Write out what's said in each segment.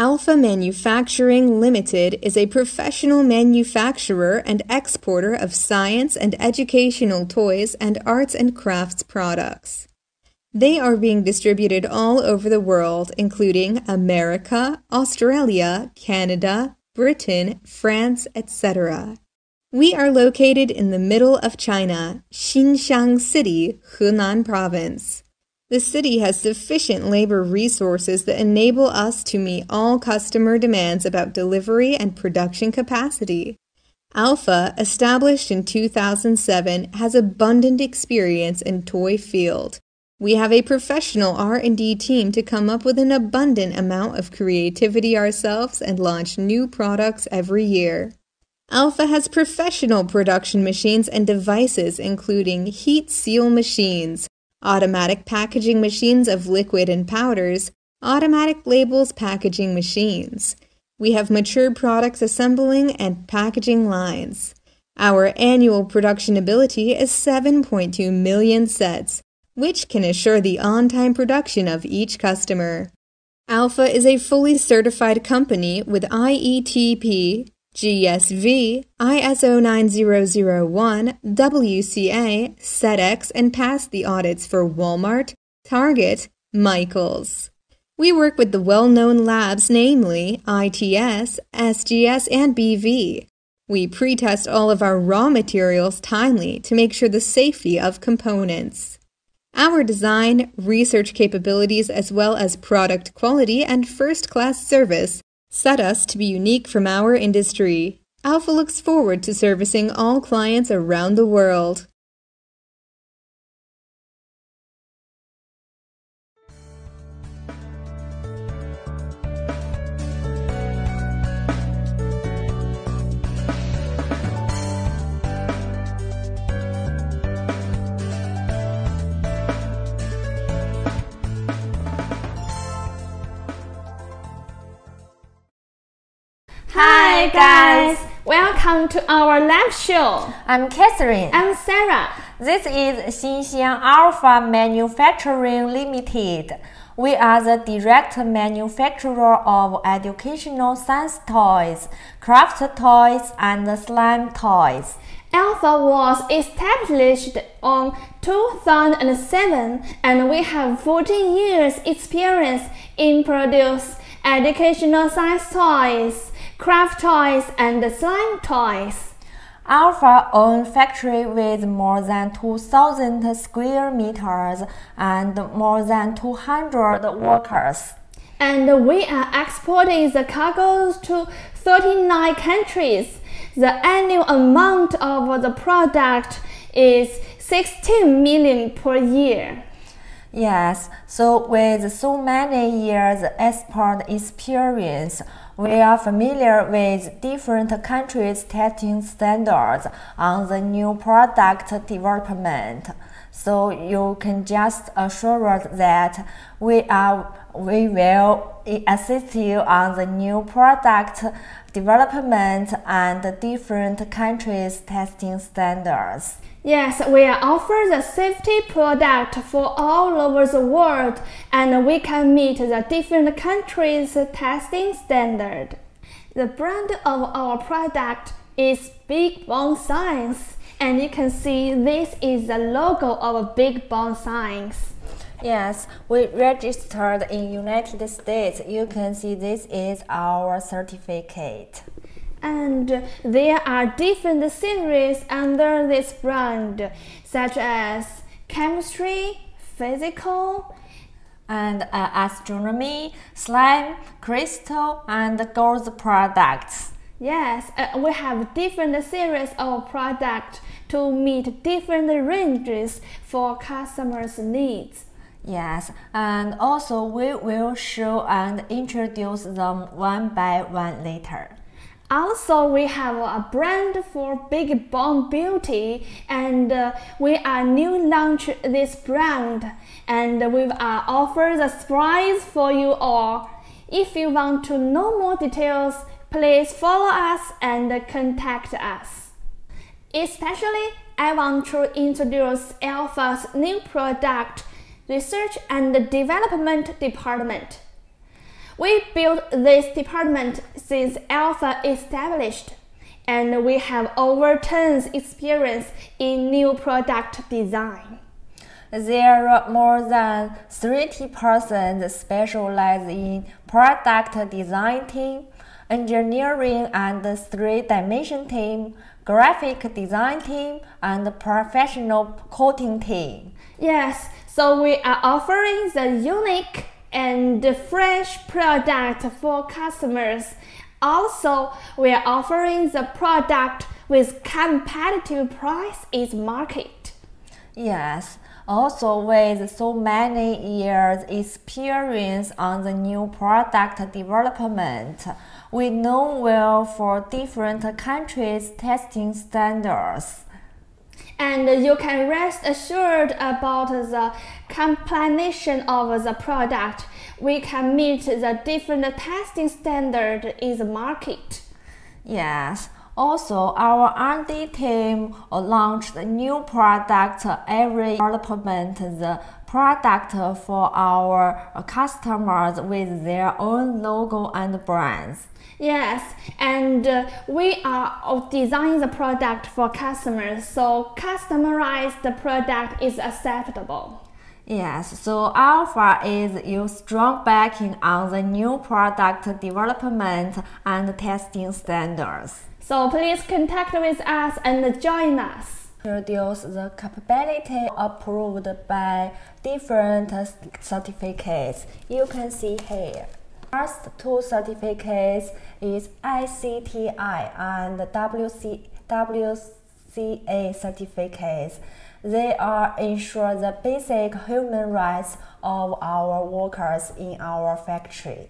Alpha Manufacturing Limited is a professional manufacturer and exporter of science and educational toys and arts and crafts products. They are being distributed all over the world, including America, Australia, Canada, Britain, France, etc. We are located in the middle of China, Xinxiang City, Henan Province. The city has sufficient labor resources that enable us to meet all customer demands about delivery and production capacity. Alpha, established in 2007, has abundant experience in toy field. We have a professional R&D team to come up with an abundant amount of creativity ourselves and launch new products every year. Alpha has professional production machines and devices including heat seal machines, automatic packaging machines of liquid and powders, automatic labels packaging machines. We have mature products assembling and packaging lines. Our annual production ability is 7.2 million sets, which can assure the on-time production of each customer. Alpha is a fully certified company with IETP, GSV, ISO9001, WCA, SEDEX, and passed the audits for Walmart, Target, Michaels. We work with the well-known labs, namely ITS, SGS, and BV. We pre-test all of our raw materials timely to make sure the safety of components. Our design, research capabilities, as well as product quality and first-class service set us to be unique from our industry. Alpha looks forward to servicing all clients around the world. Hi guys, welcome to our live show. I'm Catherine. I'm Sarah. This is Xinxiang Alpha Manufacturing Limited. We are the direct manufacturer of educational science toys, craft toys, and slime toys. Alpha was established in 2007 and we have 14 years experience in producing educational science toys, craft toys, and slime toys. Alpha owns a factory with more than 2,000 square meters and more than 200 workers. And we are exporting the cargoes to 39 countries. The annual amount of the product is 16 million per year. Yes, so with so many years export experience, we are familiar with different countries' testing standards on the new product development. So you can just assure us that we will assist you on the new product development and different countries' testing standards. Yes, we offer the safety product for all over the world, and we can meet the different countries' testing standard. The brand of our product is Big Bang Science, and you can see this is the logo of Big Bang Science. Yes, we registered in United States. You can see this is our certificate. And there are different series under this brand, such as chemistry, physical, and astronomy, slime, crystal, and gold products. Yes, we have different series of products to meet different ranges for customers' needs. Yes, and also we will show and introduce them one by one later. Also, we have a brand for Big Bang Beauty, and we are new launched this brand, and we are offered a surprise for you all. If you want to know more details, please follow us and contact us. Especially, I want to introduce Alpha's new product, Research and Development Department. We built this department since Alpha established, and we have over 10 years experience in new product design. There are more than 30 persons specialized in product design team, engineering and three-dimension team, graphic design team, and professional coding team. Yes, so we are offering the unique and fresh product for customers. Also, we are offering the product with competitive price in market. Yes, also with so many years experience on the new product development, we know well for different countries' testing standards. And you can rest assured about the completion of the product. We can meet the different testing standards in the market. Yes. Also, our R&D team launched new products every development, the product for our customers with their own logo and brands. Yes, and we are designing the product for customers, so customized the product is acceptable. Yes, so Alpha is your strong backing on the new product development and testing standards. So please contact with us and join us. Introduce the capability approved by different certificates. You can see here. First two certificates is ICTI and WCA certificates. They are ensure the basic human rights of our workers in our factory.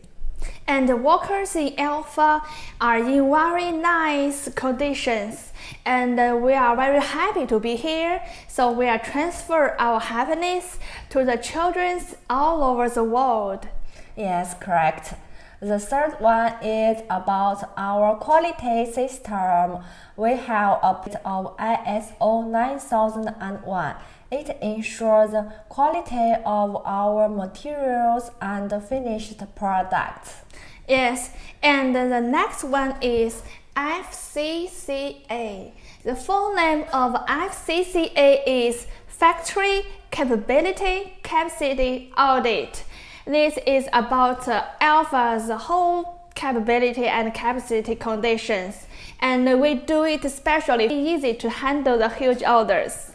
And the workers in Alpha are in very nice conditions, and we are very happy to be here. So we are transfer our happiness to the children all over the world. Yes, correct. The third one is about our quality system. We have a bit of ISO 9001. It ensures the quality of our materials and finished products. Yes, and the next one is FCCA. The full name of FCCA is Factory Capability Capacity Audit. This is about Alpha's whole capability and capacity conditions, and we do it especially easy to handle the huge orders.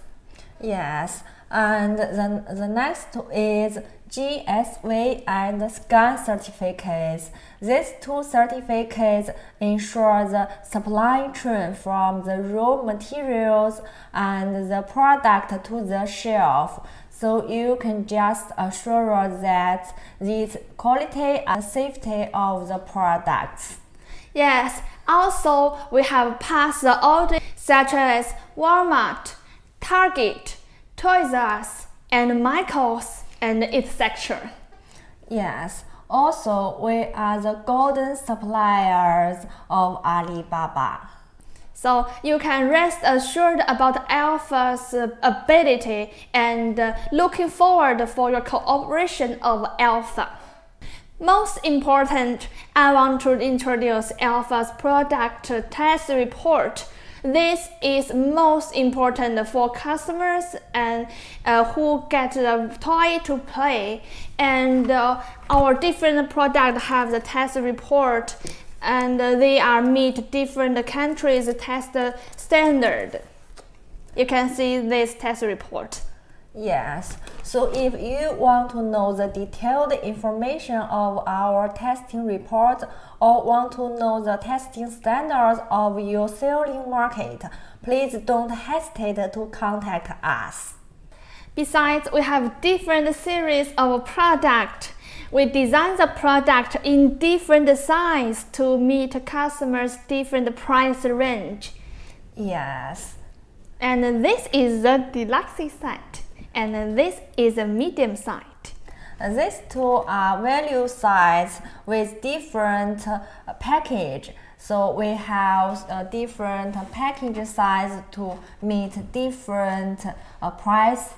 Yes, and then the next is GSV and SCAN certificates. These two certificates ensure the supply chain from the raw materials and the product to the shelf. So you can just assure that the quality and safety of the products. Yes, also we have passed the audit such as Walmart, Target, Toys R Us, and Michaels, and etc. Yes, also we are the golden suppliers of Alibaba. So you can rest assured about Alpha's ability and looking forward for your cooperation of Alpha. Most important, I want to introduce Alpha's product test report. This is most important for customers and who get the toy to play. And our different products have the test report, and they are meet different countries' test standard. You can see this test report. Yes, so if you want to know the detailed information of our testing report or want to know the testing standards of your selling market, please don't hesitate to contact us. Besides, we have different series of products. We design the product in different size to meet customers' different price range. Yes. And this is the deluxe site, and this is a medium site. These two are value sites with different package. So we have a different package size to meet different price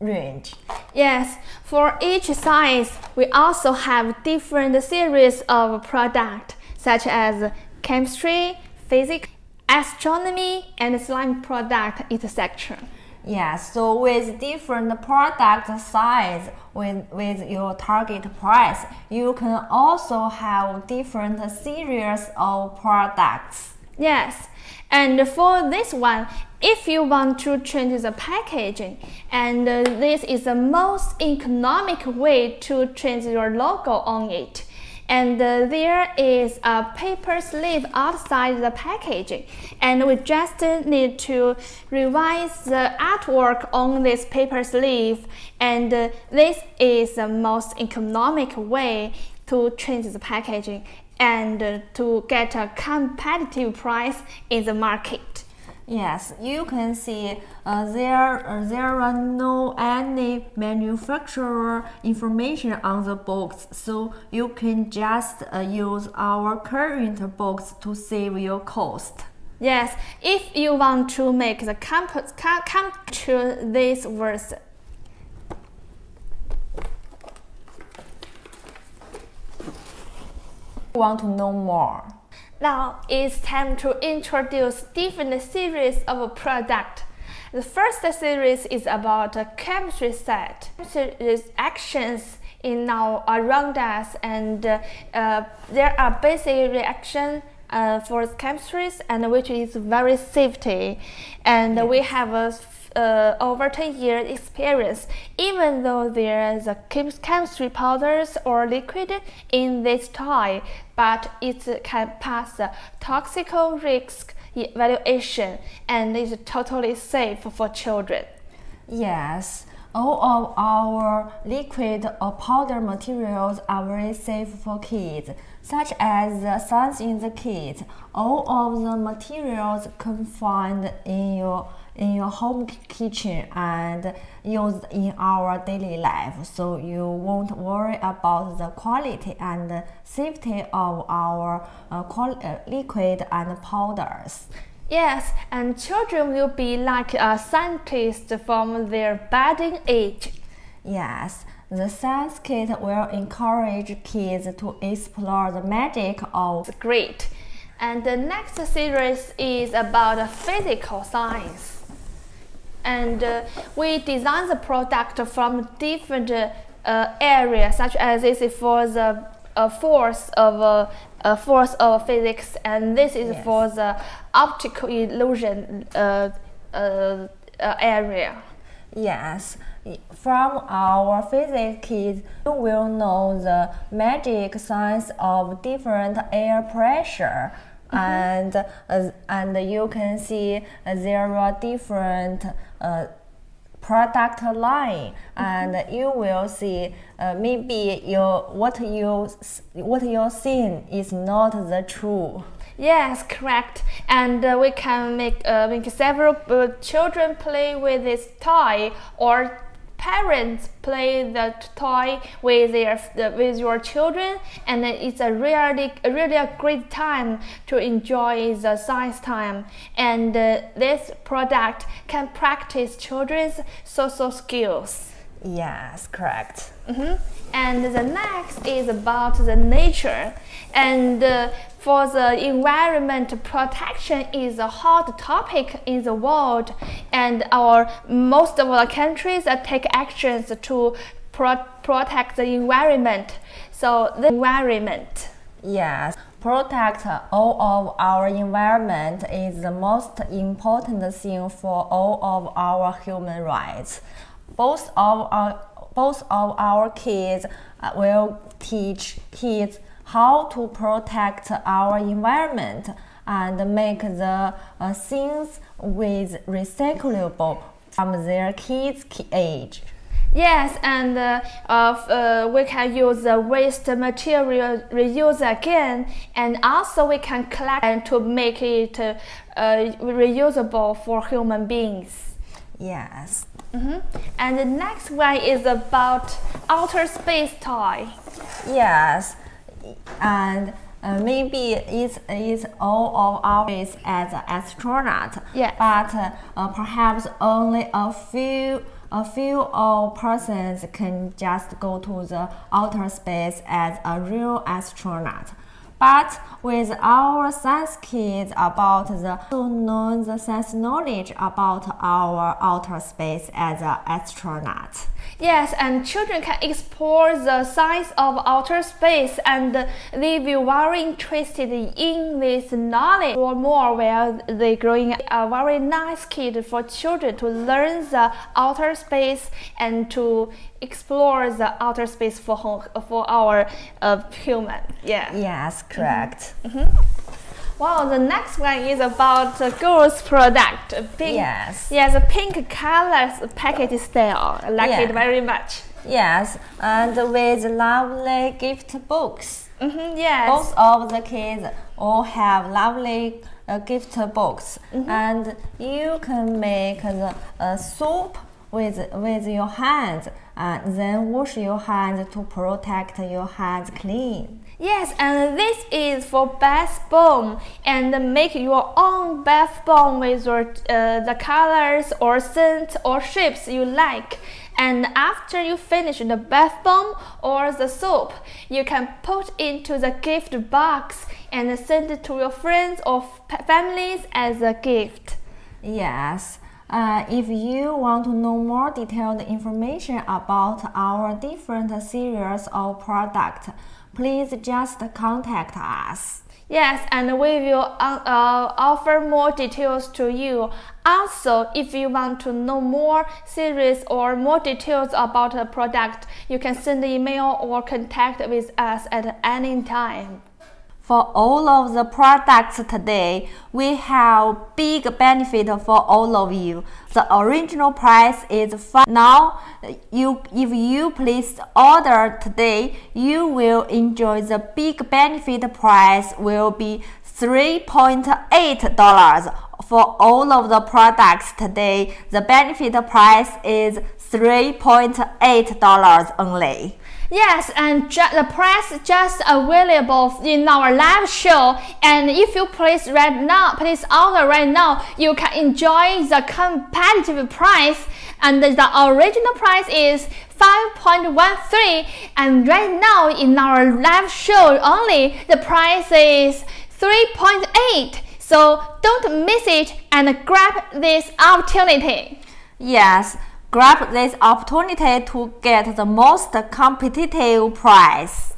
range. Yes, for each size, we also have different series of products such as chemistry, physics, astronomy, and slime product, etc. Yeah, so with different product size, with your target price, you can also have different series of products. Yes, and for this one, if you want to change the packaging, and this is the most economic way to change your logo on it. And there is a paper sleeve outside the packaging, and we just need to revise the artwork on this paper sleeve, and this is the most economic way to change the packaging and to get a competitive price in the market. Yes, you can see there are no any manufacturer information on the box, so you can just use our current box to save your cost. Yes, if you want to make the campus come to this verse. Want to know more? Now it's time to introduce different series of products. The first series is about a chemistry set. Chemistry reactions in now around us, and there are basic reactions for chemistries, and which is very safety. And yes, we have a, over 10-year experience. Even though there is a chemistry powders or liquid in this toy, but it can pass the toxic risk evaluation and is totally safe for children. Yes, all of our liquid or powder materials are very safe for kids, such as the science in the kit. All of the materials confined in your home kitchen and used in our daily life, so you won't worry about the quality and safety of our liquid and powders. Yes, and children will be like a scientist from their budding age. Yes, the science kit will encourage kids to explore the magic of great. And the next series is about physical science. And we design the product from different areas, such as this is for the force of physics, and this is yes, for the optical illusion area. Yes, from our physics kit, you will know the magic science of different air pressure. And you can see there are different product line, and you will see maybe what you're seeing is not the true. Yes, correct. And we can make several children play with this toy, or parents play the toy with your children, and it's a really great time to enjoy the science time. And this product can practice children's social skills. Yes, correct. And the next is about the nature, and for the environment protection is a hot topic in the world, and most of our countries take actions to protect the environment. So the environment. Yes, protect all of our environment is the most important thing for all of our human rights. Both of our kids will teach kids how to protect our environment and make the things with recyclable from their kids' age. Yes, and we can use the waste material reuse again, and also we can collect and to make it reusable for human beings. Yes. And the next one is about outer space toy. Yes, and maybe it's all of our as an astronaut. Yes. But perhaps only a few A few old persons can just go to the outer space as a real astronaut. But with our science kids about the to know the science knowledge about our outer space as an astronaut. Yes, and children can explore the science of outer space, and they will be very interested in this knowledge or more while they growing up. A very nice kid for children to learn the outer space and to explore the outer space for our human. Yeah. Yes, correct. Mm-hmm. Mm-hmm. Wow, the next one is about girls' product. Pink, yes. Yes, a pink color package style. I like it very much. Yes, and with lovely gift books. Mm-hmm, yes. Both of the kids all have lovely gift books. Mm-hmm. And you can make the soup with your hands, and then wash your hands to protect your hands clean. Yes, and this is for bath bomb, and make your own bath bomb with your, the colors or scent or shapes you like. And after you finish the bath bomb or the soap, you can put into the gift box and send it to your friends or families as a gift. Yes. If you want to know more detailed information about our different series of products, please just contact us. Yes, and we will offer more details to you. Also, if you want to know more series or more details about a product, you can send an email or contact with us at any time. For all of the products today, we have big benefit for all of you. The original price is $5. Now, if you place order today, you will enjoy the big benefit price will be $3.8. For all of the products today, the benefit price is $3.8 only. Yes, and the price just available in our live show. And if you place order right now, you can enjoy the competitive price. And the original price is $5.13. And right now in our live show only, the price is $3.8. So don't miss it and grab this opportunity. Yes. Grab this opportunity to get the most competitive price.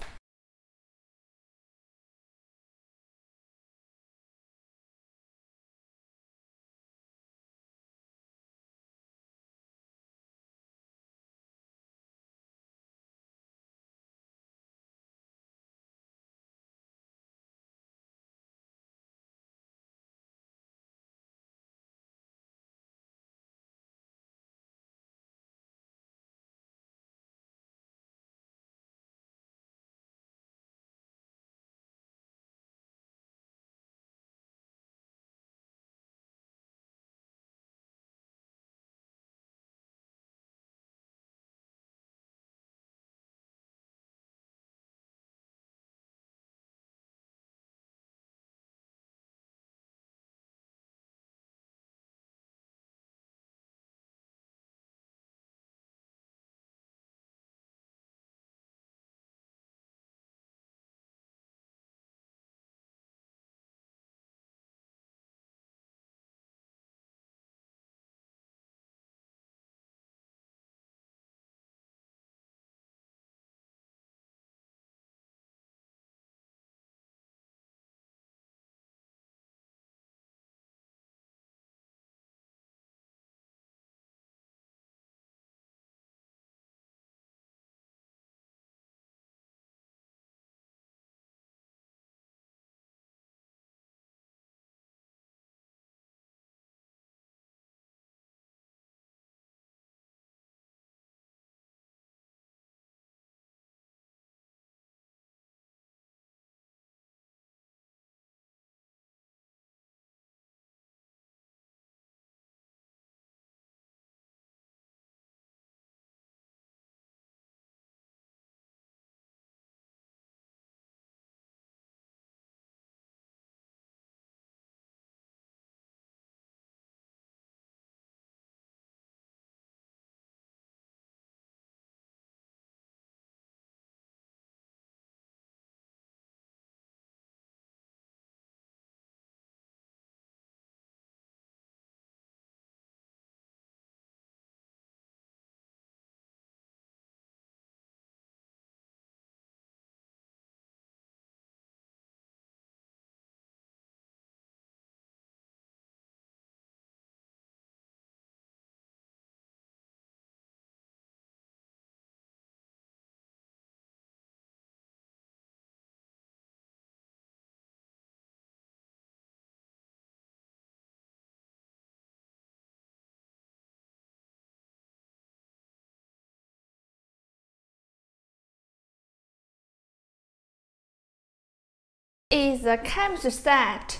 is a chemistry set.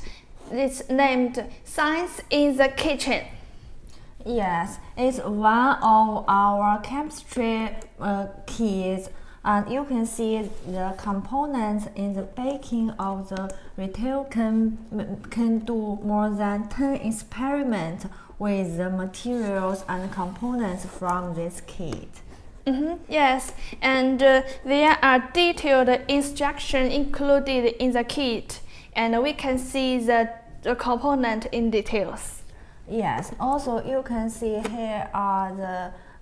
It's named Science in the Kitchen. Yes, it's one of our chemistry kits, and you can see the components in the baking of the retail can do more than 10 experiments with the materials and components from this kit. Yes, and there are detailed instructions included in the kit, and we can see the component in details. Yes, also you can see here are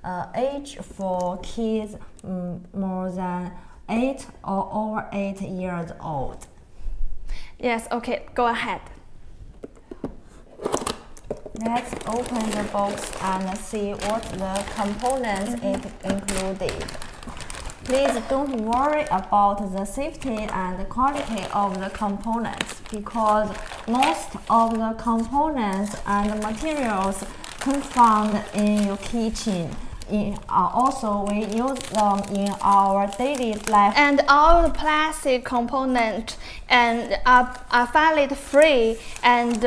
the age for kids more than 8 or over 8 years old. Yes, okay, go ahead. Let's open the box and see what the components it included. Please don't worry about the safety and quality of the components, because most of the components and materials found in your kitchen. Also, we use them in our daily life. And all the plastic components are phthalate-free, and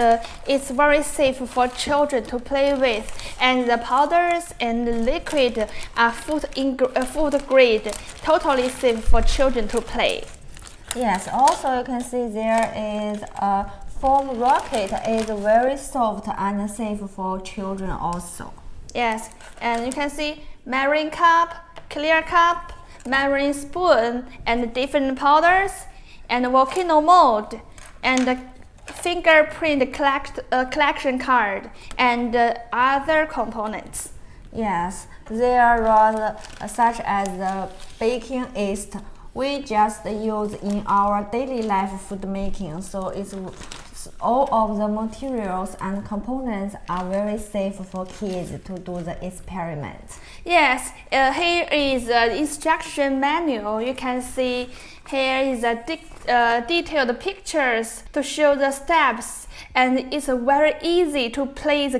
it's very safe for children to play with. And the powders and liquid are food grade, totally safe for children to play. Yes, also you can see there is a foam rocket. It's very soft and safe for children also. Yes, and you can see marine cup, clear cup, marine spoon, and different powders, and volcano mold, and a fingerprint collection card, and other components. Yes, there are such as the baking yeast we just use in our daily life food making, so it's all of the materials and components are very safe for kids to do the experiment. Yes, here is the instruction manual. You can see here is a detailed pictures to show the steps, and it's very easy to play the game.